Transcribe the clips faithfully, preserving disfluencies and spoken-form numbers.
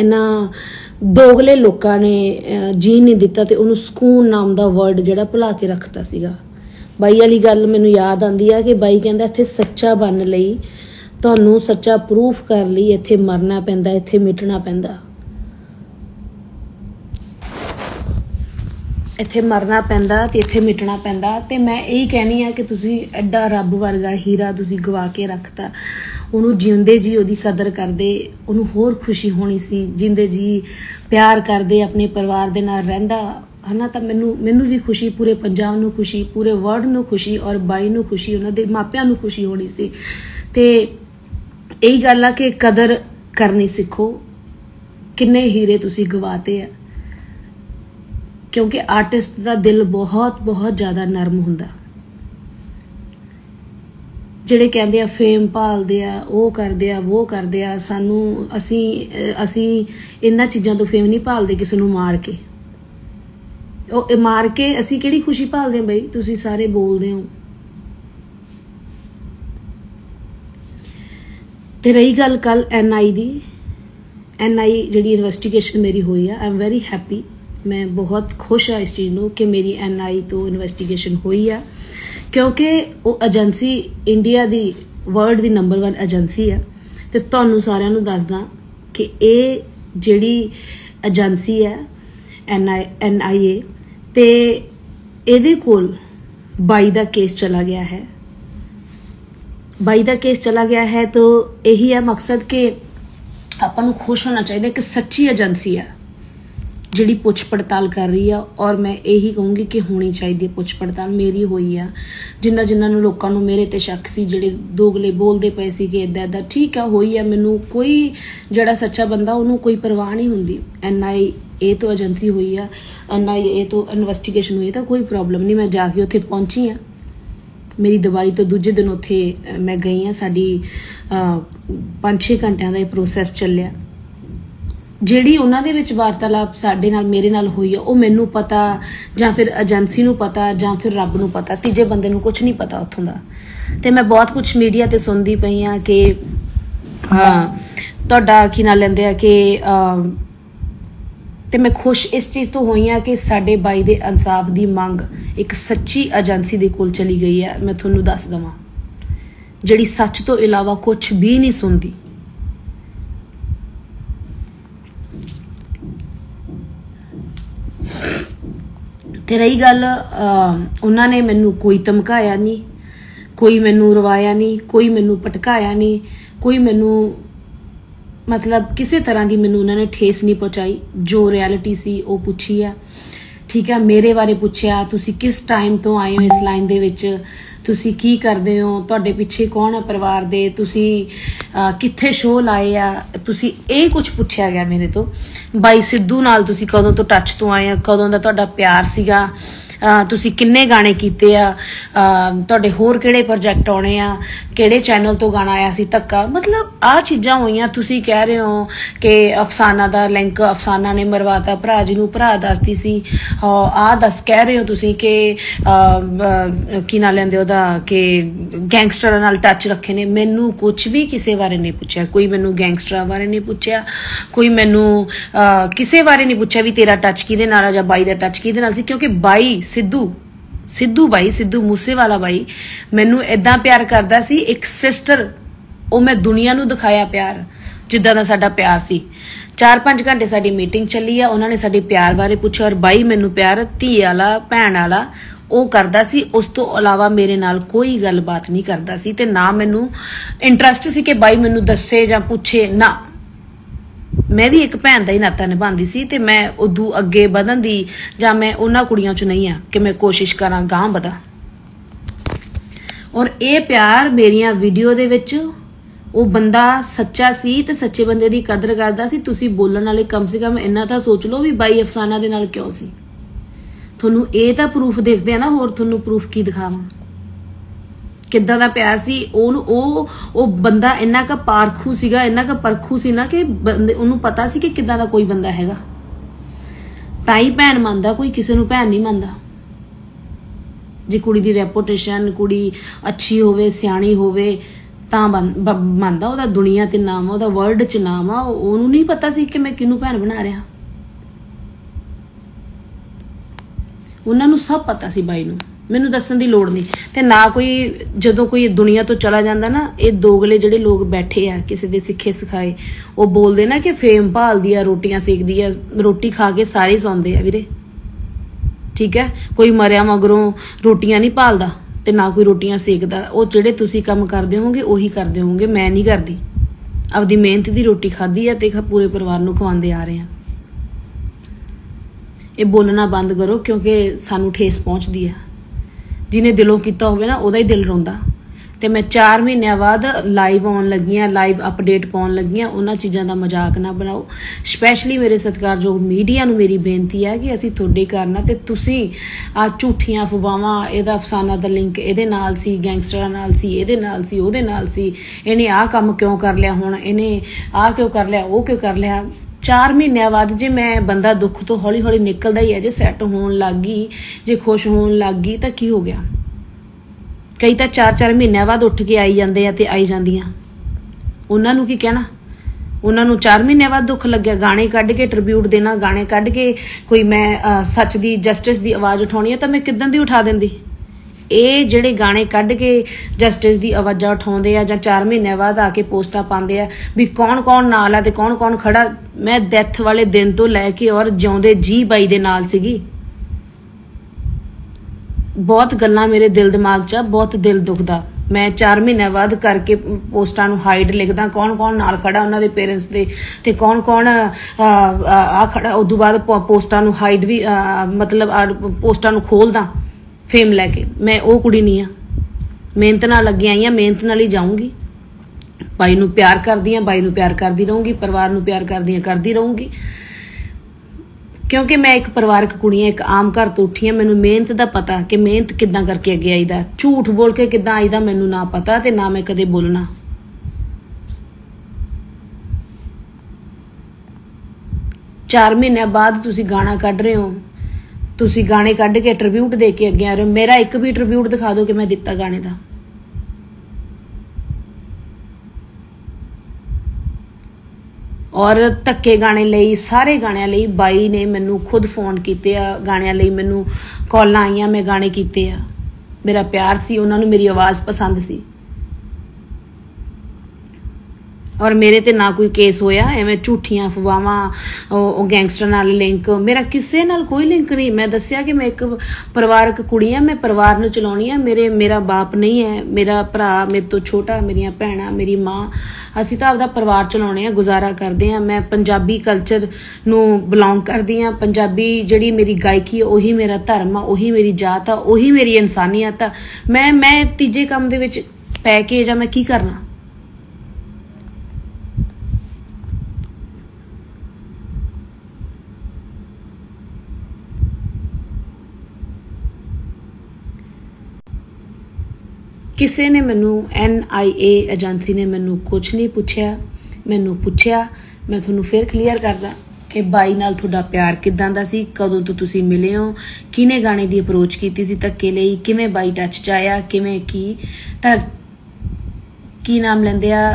इन्होंने दोगले लोगों ने जीन नहीं दिता तो उन्होंने सुकून नाम का वर्ड जो भुला के रखता सीगा। बाई वाली गल मैं याद आती है कि बाई कहता इत्थे सच्चा बन लई तुहानू सच्चा प्रूफ कर लई इत्थे मरना पैंदा, इत्थे मिटना पैंदा, इत्थे मरना पैंदा ते इत्थे मिटना पैंदा। ते मैं यही कहनी आ कि तुसी एडा रब वर्गा हीरा तुसी गवा के रखता, उन्होंने जींदे जी उहदी कदर करदे, उन्होंने होर खुशी होनी सी, जींदे जी प्यार करदे, अपने परिवार दे नाल रहिंदा है ना। तो मैनू मैनू भी खुशी, पूरे पंजाब नूं खुशी, पूरे वर्ल्ड नूं खुशी और बाई नूं खुशी, उन्हां दे मापिआं नूं खुशी होनी सी। ते यही गल आ कि कदर करनी सीखो, किन्ने हीरे तुसी गवाते आ, क्योंकि आर्टिस्ट का दिल बहुत बहुत ज़्यादा नरम हुंदा। जिहड़े कहंदे आ फेम भालदे आ, वो करदे आ, वो करदे आ, सानू असी असी इन्हां चीज़ां तो फेम नहीं भालदे, किसी नूं मार के ओ मार के असी किहड़ी खुशी भालदे बई। तुसीं सारे बोलदे हो। ते रही गल कल एन आई दी, एन आई जिहड़ी इन्वेस्टिगेशन मेरी हुई आ, आई एम वेरी हैप्पी, मैं बहुत खुश हाँ इस चीज़ में कि मेरी एन आई तो इन्वेस्टिगेशन हुई है, क्योंकि वो एजेंसी इंडिया की वर्ल्ड की नंबर वन एजेंसी है। तो तुहानू सारिआं दसदा कि ये जिहड़ी एजेंसी है एन आई एन आई ए तो ये कोल बाई दा केस चला गया है, बाई दा केस चला गया है। तो यही है मकसद कि आपां खुश होना चाहिए कि सच्ची एजेंसी है जिहड़ी पुछ पड़ताल कर रही है। और मैं यही कहूँगी कि होनी चाहिए पुछ पड़ताल। मेरी हुई आ, जिन्ना जिन्ना लोगों मेरे ते शक सी, जिहड़े दोगले बोलते पे सी कि इदा इदा, ठीक है हुई है। मैनू कोई जिहड़ा सच्चा बंदा उन्होंने कोई परवाह नहीं हुंदी। एन आई ए तो एजेंसी हुई आ, एन आई ए तो इन्वेस्टिगेशन हुई, तो कोई प्रॉब्लम नहीं। मैं जाके उत्थे पहुंची हाँ, मेरी दिवाली तो दूजे दिन उत्थे मैं गई हाँ। साडी पांच छे घंटियां दा इह प्रोसैस चलिया। जिहड़ी उन्हां दे विच वार्तालाप साडे नाल मेरे नाल होई है, वो मैनू पता जां फिर एजेंसी नूं पता जां फिर रब नूं पता, तीजे बंदे नूं कुछ नहीं पता उत्थों दा। ते मैं बहुत कुछ मीडिया ते सुनदी पई आं कि तुहाडा की नाल लैंदे आ कि ते मैं खुश इस चीज़ तो होई आं कि साडे बाई दे इंसाफ दी मंग एक सच्ची एजेंसी दे कोल चली गई है। मैं तुहानूं दस दवां, जिहड़ी सच तो इलावा कुछ भी नहीं सुनदी। ते रही गल उन्होंने मैनू कोई धमकाया नहीं, कोई मैनू रवाया नहीं, कोई मैनू पटकाया नहीं, कोई मैनू मतलब किसी तरह की मैनू उन्होंने ठेस नहीं पहुँचाई। जो रियलिटी सी वो पूछी है, ठीक है। मेरे बारे पूछया, तुसी किस टाइम तो आए हो इस लाइन दे विच, तुसी की करदे हो, तुहाडे पिछे कौन है परिवार दे, तुसी कित्थे शो लाए आ, तुसी ए कुछ पूछया गया मेरे तो। बाई सिद्धू नाल तुसी कदों तो टच तो आए आ, कदों दा तुहाडा प्यार सीगा, तुसी किन्ने गाने कीते आ, तुहाडे होर किहड़े प्रोजेक्ट आने आ, किहड़े चैनल तो गाना आया सी धक्का, मतलब आ चीज़ां होइयां। तुसी कह रहे हो कि अफसाना दा लिंक, अफसाना ने मरवाता भरा जी नूं, भरा दसदी सी आ दस, कह रहे हो तुसी कि की नाल लैंदे ओहदा कि गैंगस्टरां नाल टच रखे ने। मैनू कुछ भी किसी बारे नहीं पूछया, कोई मैनू गैंगस्टरां बारे नहीं पूछया, कोई मैनू किसी बारे नहीं पूछया भी तेरा टच किहदे नाल आ जां बाई दा टच किहदे नाल सी। क्योंकि बाई सिद्धू सिद्धू भाई सिद्धू मूसेवाला भाई मैनू इदा प्यार करता सी, एक सिस्टर वो मैं दुनिया नू दिखाया प्यार जिदा का साडा प्यार सी। चार पांच घंटे साडी मीटिंग चली आ, उन्होंने साडे प्यार बारे पूछा और बाई मैनू प्यार धी वाला भैन वाला वो करता सी। उस तो अलावा मेरे नाल कोई गलबात नहीं करता सी, ते ना मैनू इंटरस्ट सी कि बाई मैनू दस्से जां पूछे ना। मैं भी एक भैन का ही नाता निभाती सी, ते मैं उदू अगे बधन की जां मैं उन्हां कुड़ियां च नहीं आ कि मैं कोशिश करां गांह बधां। और ये प्यार मेरिया वीडियो दे विच, वो बंदा सच्चा सी ते सच्चे बंदे दी कदर करदा सी। तुसी बोलण वाले कम से कम इन्ना तां सोच लो भी बाई अफसाना दे नाल क्यों सी। तुहानू ये तां प्रूफ देखदे आ ना, होर तुहानू प्रूफ की दिखावां किद्दां दा प्यार सी। ओह ओह ओह बंदा इन्ना का पारखू सीगा, इन्ना का परखू सी ना कि उन्होंने पता सी कि किद्दां दा कोई बंदा हैगा, तां ही भैन मंदा, कोई किसी नूं भैन नहीं मंदा। जे कुड़ी दी रेपूटेशन, कुड़ी अच्छी होवे, सियाणी होवे, मानता ओहदा दुनिया ते नाम ओहदा वर्ल्ड च नाम आ, ओनू नहीं पता सी कि मैं किनू भैन बना रहा। उन्हां नू सब पता सी बाई नू, मैनू दस्सण दी लोड़ नहीं। ते ना कोई जदों कोई दुनिया तो चला जांदा ना, ये दोगले जिहड़े लोग बैठे आ किसी दे सिक्खे सिखाए, वो बोलदे ना कि फेम भालदी आ, रोटियां सेकदी आ, रोटी खा के सारे सौंदे आ वीरे, ठीक है। कोई मरिया मगरों रोटियां नहीं भालदा ते ना कोई रोटियां सेकदा। वो जिहड़े तुसीं काम करदे होवोगे उही करदे होवोगे, मैं नहीं करदी। अपनी मेहनत की रोटी खाधी है ते पूरे परिवार नू खवांदे आ रहे हैं। ये बोलना बंद करो क्योंकि सानू ठेस पहुँचती है। जिन्हें दिलों किया होवे ना उहदा ही दिल रोंदा। ते मैं चार महीनों बाद लाइव आउण लगी हाँ, लाइव अपडेट पाउण लगी हाँ। उन्हां चीज़ों का मजाक ना बनाओ। स्पैशली मेरे सत्कारयोग मीडिया नूं मेरी बेनती है कि असीं तुहाडे करना ते तुसीं आ झूठियां अफवाहां, इहदा अफसाना दा लिंक इहदे नाल सी, गैंगस्टरां नाल सी, इहदे नाल सी, उहदे नाल सी, इहने आ काम क्यों कर लिया, हुण इहने आ क्यों कर लिया, वो क्यों कर लिया। चार महीनों बाद जे मैं बंदा दुख तो हौली हौली निकलदा ही है, जे सैट होण लग गई, जे खुश होण लग गई तो की हो गया। कई तो चार चार महीनों बाद उठ के आई जाते हैं तो आई जांदियां, उन्हां नूं की कहना। उन्हां नूं चार महीनों बाद दुख लग्या, गाने कढ़ के ट्रिब्यूट देना, गाने कढ़ के कोई मैं सच की जस्टिस की आवाज़ उठानी है तो मैं किदन दी उठा देंदी। ये जिहड़े गाने कढ़ के जस्टिस की आवाज़ा उठाते हैं, चार महीने बाद आके पोस्टा पाते हैं भी कौन कौन नाल है तो कौन कौन खड़ा। मैं डेथ वाले दिन तो लैके और जिउंदे जी बाई दे नाल सीगी। बहुत गल्लां मेरे दिल दिमाग च, बहुत दिल दुखदा। मैं चार महीने बाद करके पोस्टां नूं हाइड लिखदा, कौन कौन नाल खड़ा उन्हां दे पेरेंट्स दे ते कौन कौन आ खड़ा। उस तों बाद पोस्टां नूं हाइड भी आ, मतलब पोस्टां नूं खोलदा फेम लैके। मैं वो कुड़ी नहीं हाँ, मेहनत नाल लग्गी आई हाँ, मेहनत नाल ही जाऊँगी। भाई नूं प्यार करदी हाँ, भाई नूं प्यार करदी रहूँगी, परिवार नूं प्यार करदी हाँ, करदी रहूँगी। क्योंकि मैं एक परिवारक कुड़ी हाँ, एक आम घर तो उठी हाँ। मैनूं मेहनत का पता कि मेहनत किद्दां करके अगे आई दा, झूठ बोल के किद्दां आई दा मैनूं ना पता, ते ना मैं कदे बोलना। चार महीने बाद तुसीं गाना कढ रहे हो, तुसीं गाने कढ़ के ट्रिब्यूट दे के अगे आ रहे हो। मेरा एक भी ट्रिब्यूट दिखा दो कि मैं दिता गाने का। और धक्के गाने लई, सारे गाणियां लई बाई ने मैनू खुद फोन कीते आ, गाणियां लई मैनू कॉलां आईयां, मैं गाने कीते आ। मेरा प्यार सी, उन्हां नूं मेरी आवाज़ पसंद सी। और मेरे ते ना कोई केस होया, एवें झूठियां अफवाहां, गैंगस्टर नाल लिंक, मेरा किसी नाल कोई लिंक नहीं। मैं दस्सिया कि मैं एक परिवारक कुड़ी आ, मैं परिवार नूं चलाउणी आ। मेरे मेरा बाप नहीं है, मेरा भरा मेरे तो छोटा, मेरियां भैणां, मेरी माँ, असीं तां आपदा परिवार चलाउणे आ, गुजारा करदे आ। मैं पंजाबी कल्चर नूं बिलोंग करदी आ। पंजाबी जिहड़ी मेरी गायकी आ, उही मेरा धर्म आ, उही मेरी जात आ, उही मेरी इंसानियत आ। मैं मैं तीजे काम दे विच पै के जां मैं की करना। किसी ने मैनू एन आई ए एजेंसी ने मैनू कुछ नहीं पूछया, मैनू पूछया। मैं थोनू फिर क्लीयर करदा कि बाई नाल तुहाडा प्यार किदां दा सी, कदों तो तुसीं मिले हो, किने गाने दी अप्रोच कीती सी, धक्के लई किवें बाई टच च आया, किवें की तां की नाम लैंदे आ,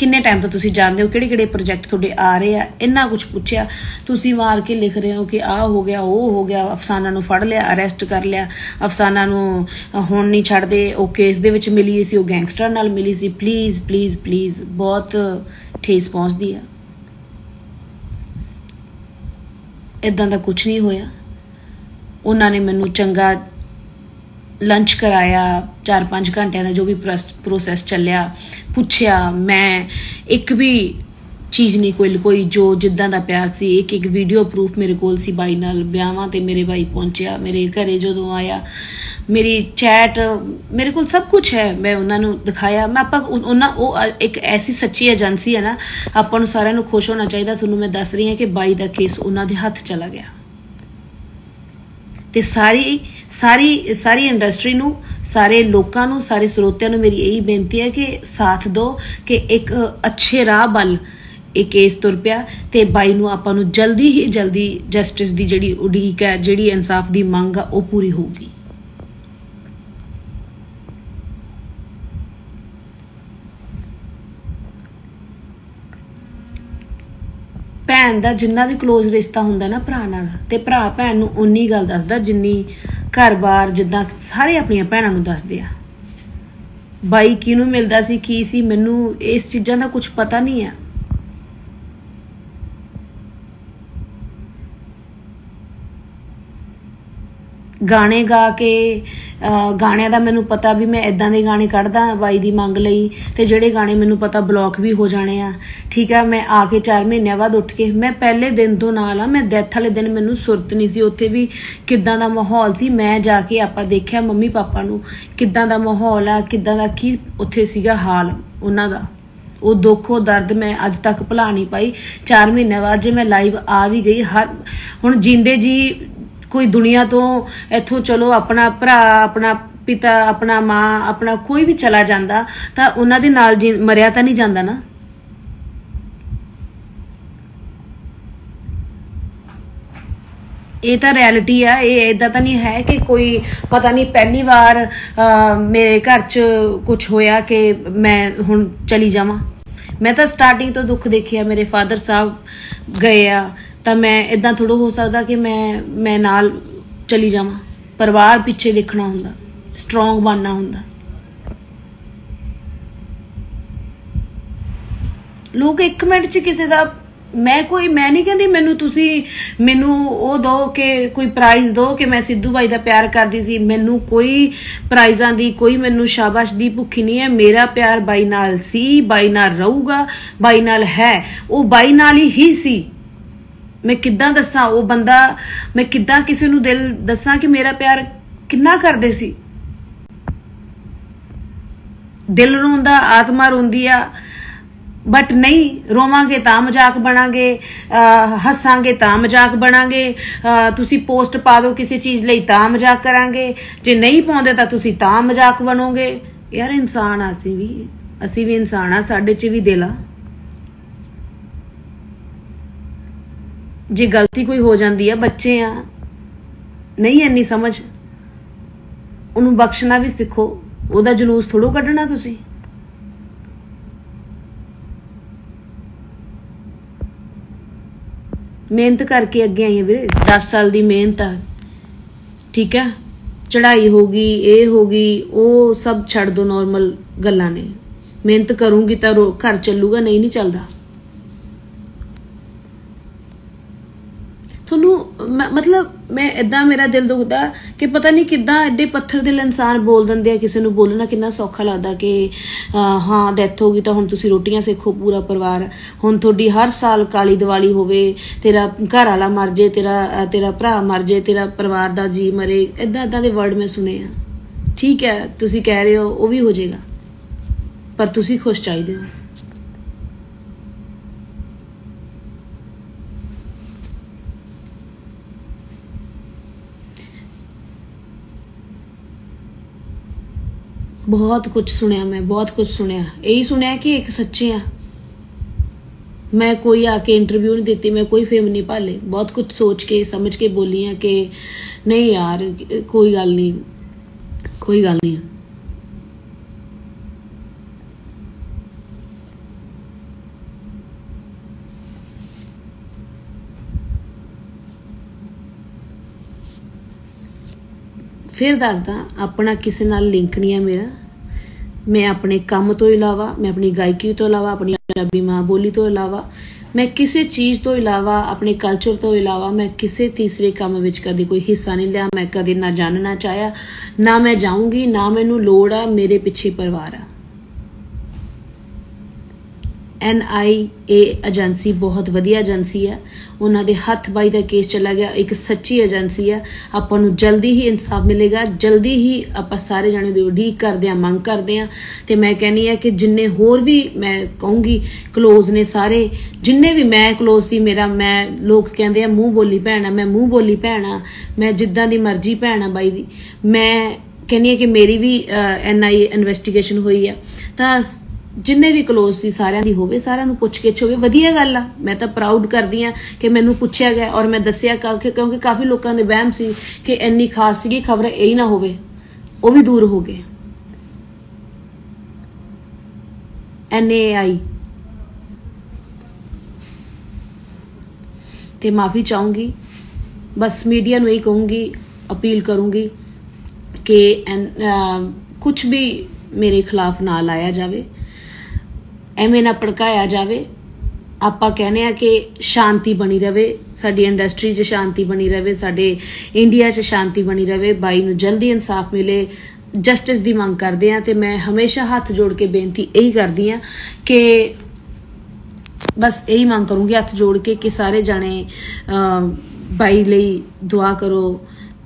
किन्ने टाइम तो तुसीं जानदे हो, किहड़े किहड़े प्रोजेक्ट तुहाडे आ रहे आ, इन्ना कुछ पूछया। तुसीं मार के लिख रहे हो कि आ हो गया, वो हो गया, अफसाना नूं फड़ लिया, अरैसट कर लिया, अफसाना नूं हुण नहीं छड्डदे, वो केस दे विच मिली सी, वो गैंगस्टर नाल मिली सी। प्लीज़ प्लीज़ प्लीज़, बहुत ठेस पहुँचदी आ। इदां दा कुछ नहीं होया। उन्हां ने मैनूं चंगा लंच कराया, चार पाँच घंटे का जो भी प्रोसैस चलिया, पूछया। मैं एक भी चीज़ नहीं कोई कोई जो जिदा का प्यार सी, एक एक वीडियो प्रूफ मेरे कोल सी बाई नाल। ब्याहां ते मेरे बाई पहुंचया, मेरे घरे जो आया, मेरी चैट मेरे को सब कुछ है, मैं उन्होंने दिखाया। मैं आपा उन्होंने वो एक ऐसी सच्ची एजेंसी है ना, अपन सारे खुश होना चाहिए। थोनों मैं दस रही हाँ कि बाई का केस उन्होंने हथ चला गया, ते सारी सारी सारी इंडस्ट्री नू, सारे लोकां नू, सारे स्रोतियां नू मेरी यही बेनती है कि साथ दो कि एक अच्छे राह बल एक केस तुर पिया, ते बाई नू आपां नू जल्दी ही जल्दी जस्टिस की जिहड़ी उड़ीक है, जिहड़ी इंसाफ की मंग है, वो पूरी होगी। भैन का जिन्ना भी क्लोज रिश्ता होंगे ना भरा नाल ते भरा भैन नूं उन्नी गल दसदा जिन्नी घर बार जिद्दां सारे अपनी भैनां नूं दसदे आ। बाई किनूं मिलदा सी की सी मैनूं इस चीज़ां दा कुछ पता नहीं है। गाने गा के गाणिया का मैनू पता भी मैं इदा के गाने कढ़दा बाई की मंग लई ते जिहड़े गाने मैनू पता ब्लॉक भी हो जाने आ। ठीक है, मैं आके चार महीनों बाद उठ के मैं पहले दिन तो नाल आ, मैं डेथ वाले दिन मैनू सुरत नहीं सी उत्थे भी किदां दा माहौल सी। मैं जाके आपां देखिया मम्मी पापा नू किदां दा माहौल आ, किदां दा की उत्थे सीगा हाल उन्हां दा। वो दुख वो दर्द मैं अज तक भुला नहीं पाई। चार महीने बाद जे मैं लाइव आ भी गई हर हुण जींदे जी कोई दुनिया तो इथों चलो अपना भरा अपना पिता अपना माँ अपना कोई भी चला जाता तो उन्हां दे नाल मरिया तो नहीं जाता ना। ये तो रियलिटी है, ये इदा तो नहीं है कि कोई पता नहीं पहली बार आ, मेरे घर च कुछ होया कि मैं हुण चली जावां। मैं तो स्टार्टिंग तो दुख देखिया, मेरे फादर साहब गए आ तो मैं इदा थोड़ा हो सकता कि मैं मैं नाल चली जावां। परिवार पिछे देखना हुंदा, स्ट्रोंग बनना हुंदा। लोग एक मिनट च किसी का मैं कोई मैं नहीं कहती मैनू तुसी मैनू ओ दो कि कोई प्राइज दो कि मैं सिद्धू भाई का प्यार करती सी। मैनू कोई प्राइजा की कोई मैनू शाबाश की भुखी नहीं है। मेरा प्यार बाई नाल सी, बाई नाल रहूगा, बाई नाल है, वो बाई नाल ही सी। मैं किदां दसां वो बंदा, मैं किदां किसी नू दिल दसां कि मेरा प्यार कितना करदे सी। दिल रोंदा, आत्मा रोंदी आ, बट नहीं रोवांगे तां मजाक बनांगे, हसांगे तां मजाक बनांगे, तुसी पोस्ट पा दो किसी चीज़ लई तां मजाक करांगे, जे नहीं पाउंदे तां तुसी तां मजाक बनोगे। यार इंसान असीं वी असीं वी इंसान आ, साडे च वी दिल आ। जे गलती कोई हो जाती है, बच्चे आ, नहीं इन्नी समझ, उन्हूं बख्शना भी सीखो। ओहदा जुलूस थोड़ो कढ़ना तुसीं। मेहनत करके अगे आई है वीरे, दस साल की मेहनत आ। ठीक है, चढ़ाई होगी, ये होगी, वो सब छड़ दो, नॉर्मल गल्लां ने। मेहनत करूंगी तो घर चलूगा, नहीं नहीं चलता। थोनू मतलब मैं इदा मेरा दिल दुखदा कि पता नहीं किदा एडे पत्थर दिल इंसान बोल देंगे। किसी को बोलना कितना सौखा लगता कि हाँ डेथ हो गई तो हुण तुसीं रोटियां सेखो पूरा परिवार, हुण तुहाडी हर साल काली दिवाली होवे, तेरा घर वाला मर जे, तेरा तेरा भरा मर जे, तेरा परिवार दा जी मरे। इदा इदा दे वर्ड मैं सुने आ। ठीक है, तुसीं कह रहे हो वो भी हो जाएगा, पर तुसीं खुश चाहिए हो। बहुत कुछ सुनिया, मैं बहुत कुछ सुनिया। यही सुनिया कि एक सच्चे आ। मैं कोई आके इंटरव्यू नहीं देती, मैं कोई फेम नहीं पाले। बहुत कुछ सोच के समझ के बोली है कि नहीं यार कोई गल नहीं, कोई गल नहीं। फिर दसदा अपना किसी नाल लिंक नहीं है मेरा। मैं अपने काम तो इलावा, मैं अपनी गायकी तो इलावा, अपनी पंजाबी माँ बोली तो इलावा, मैं किसी चीज़ तो इलावा, अपने कल्चर तो इलावा मैं किसी तीसरे काम विच कदे कोई हिस्सा नहीं लिया। मैं कदे ना जानना चाहया, ना मैं जाऊँगी, ना मैनू लोड़ आ। मेरे पिछे परिवार आ। एन आई ए एजेंसी बहुत वधिया एजेंसी है। उन्हां दे हथ बाई का केस चला गया। एक सच्ची एजेंसी है। आपां नूं जल्दी ही इंसाफ मिलेगा, जल्दी ही आपां सारे जाणे दी उडीक करदे आ, मंग करदे आ। ते मैं कहनी है कि जिन्ने होर भी मैं कहूँगी क्लोज ने सारे, जिन्ने भी मैं क्लोज सी मेरा, मैं लोग कहंदे आ मूँह बोली भैन आ, मैं मूँह बोली भैन आ, मैं जिद्दां दी मर्जी भैन आ बाई दी। मैं कहनी है कि मेरी भी एन आई इन्वेस्टिगेशन हुई है तां जिन्हें भी क्लोज सी सारियां दी होवे, सारियां नूं पुछ गिछ होवे, वधिया गल आ। मैं तां प्राउड करदी आं कि मैनूं पुछया गया और मैं दस्सिया, क्योंकि काफ़ी लोगों के वहम सी कि इन्नी खास सी खबर यही ना होवे, वो भी दूर हो गए। एन ए आई ਤੇ माफ़ी चाहूँगी। बस मीडिया ਨੂੰ ਇਹ कहूँगी, अपील करूँगी कि कुछ भी मेरे खिलाफ ना लाया जाए, ਐਵੇਂ ना ਭੜਕਾਇਆ जाए। ਆਪਾਂ कहने हैं कि शांति बनी रहे, साड़ी इंडस्ट्री च शांति बनी रहे, साडे इंडिया च शांति बनी रहे। बाई नूं जल्दी इंसाफ मिले, जस्टिस की मांग करते हैं। तो मैं हमेशा हाथ जोड़ के बेनती यही करती हाँ कि बस यही मांग करूँगी हाथ जोड़ के कि सारे जाने बाई लई दुआ करो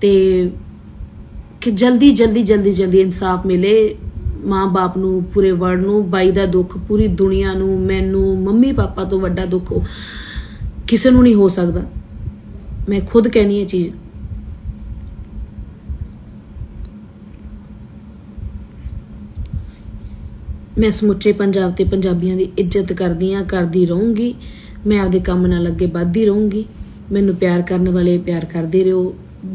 तो कि जल्दी जल्दी जल्दी जल्दी इंसाफ मिले। माँ बाप नूं, पूरे वर्ल्ड नूं, बाई दा दुख पूरी दुनिया नूं, मैनू मम्मी पापा तो वड्डा दुख किसी नूं नहीं हो सकता। मैं खुद कहनी है चीज। मैं समुचे पंजाब ते पंजाबियां दी इज्जत करदी हां, करदी रहूंगी। मैं आपदे काम नाल अगे बढ़दी रहूंगी। मैनू प्यार करन वाले प्यार करदे रहो।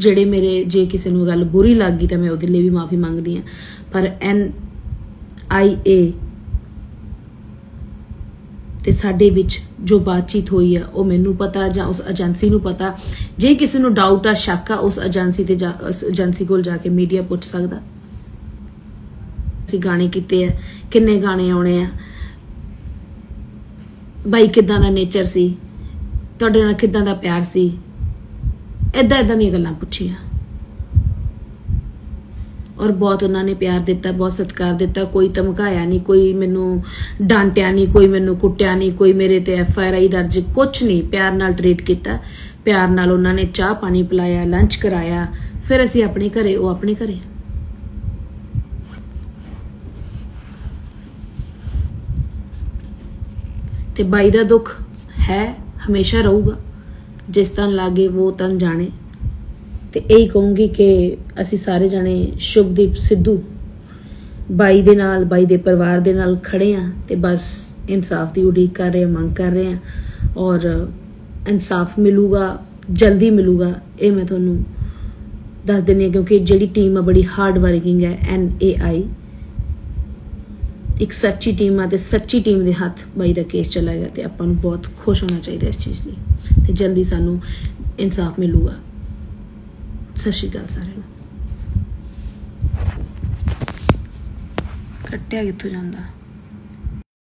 जेड़े मेरे जे किसी नूं गल बुरी लग गई तो मैं उहदे लई भी माफ़ी मंगदी हां। पर एन आई ए ते साडे विच जो बातचीत हुई है वह मैनू पता जां उस एजेंसी नू पता। जे किसी नू डाउट आ, शक आ, उस एजेंसी ते जा उस एजेंसी कोल जाके मीडिया पुछ सकदा। गाने कीते आ, किन्ने गाने आने आ, बाई किदां दा नेचर सी, तुहाडे नाल किदां दा प्यार सी, इदां इदां दी गल्लां पुछियां। और बहुत उन्होंने प्यार दिता, बहुत सत्कार दिता। कोई धमकाया नहीं, कोई मैनू डांटिया नहीं, कोई मैनू कुटिया नहीं, कोई मेरे ते एफ आई आर आई दर्ज कुछ नहीं। प्यार नाल ट्रीट किया, प्यार नाल उन्होंने चाह पानी पिलाया, लंच कराया, फिर असी अपने घरे, वो अपने घरे। ते बाई दा दुख है, हमेशा रहूगा। जिस तन लागे वो तन जाने। तो यही कहूँगी कि असी सारे जने शुभदीप सिद्धू बाई दे नाल, बाई दे परिवार दे नाल खड़े हाँ। तो बस इंसाफ की उड़ीक कर रहे, मंग कर रहे हैं। और इंसाफ मिलूगा, जल्दी मिलूगा, ये मैं थोनू दस दिनी है। क्योंकि जिहड़ी टीम है बड़ी हार्ड वर्किंग है। एन ए आई एक सच्ची टीम है। तो सच्ची टीम के हाथ बाई का केस चला गया। तो आपां नूं बहुत खुश होना चाहिए इस चीज़ लिए। तो जल्दी सानू इंसाफ मिलूगा। सत श्री अकाल सारे नूं। कट्टिया कित्थों जांदा।